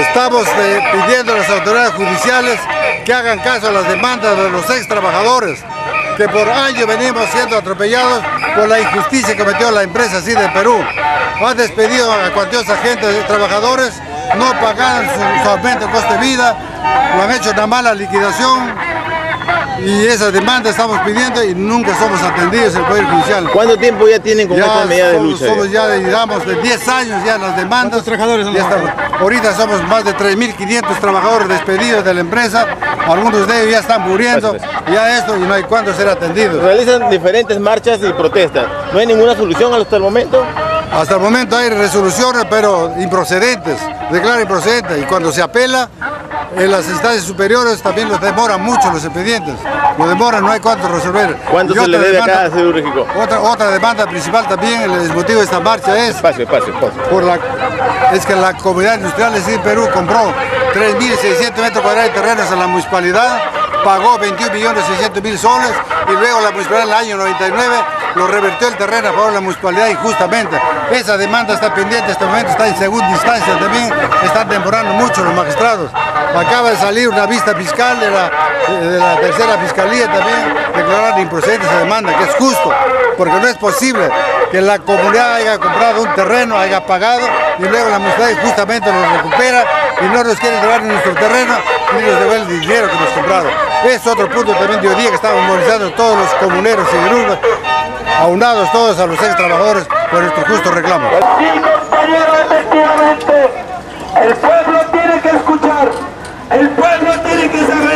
estamos pidiendo a las autoridades judiciales que hagan caso a las demandas de los ex trabajadores, que por años venimos siendo atropellados por la injusticia que cometió la empresa Sider Perú. Ha despedido a cuantiosa gente de trabajadores, no pagaron su aumento de coste de vida, lo han hecho una mala liquidación y esa demanda estamos pidiendo y nunca somos atendidos en el Poder Judicial. ¿Cuánto tiempo ya tienen con esta medida de lucha? Somos ya de 10 años ya las demandas. Trabajadores ahorita somos más de 3.500 trabajadores despedidos de la empresa, algunos de ellos ya están muriendo, ya esto y no hay cuándo ser atendidos. Realizan diferentes marchas y protestas, ¿no hay ninguna solución hasta el momento? Hasta el momento hay resoluciones, pero improcedentes, declara improcedente, y cuando se apela en las instancias superiores también los demoran mucho los expedientes, los demoran, no hay cuánto resolver. ¿Cuánto se le debe acá a Sider Perú? Otra demanda principal también, el motivo de esta marcha es es que la comunidad industrial de Sider Perú compró 3.600 metros cuadrados de terrenos a la municipalidad, pagó 21.600.000 soles y luego la municipalidad en el año 99 lo revertió el terreno a favor de la municipalidad injustamente. Esa demanda está pendiente, este momento está en segunda instancia también, están demorando mucho los magistrados. Acaba de salir una vista fiscal de la tercera fiscalía también, declarar improcedente esa demanda, que es justo, porque no es posible que la comunidad haya comprado un terreno, haya pagado y luego la municipalidad injustamente lo recupera y no nos quiere llevar nuestro terreno ni nos devuelve el dinero que nos compraron. Es otro punto también de hoy día que estamos movilizando todos los comuneros y grúas, aunados todos a los ex trabajadores por nuestro justo reclamo. Sí, compañero, efectivamente, el pueblo tiene que escuchar, el pueblo tiene que saber.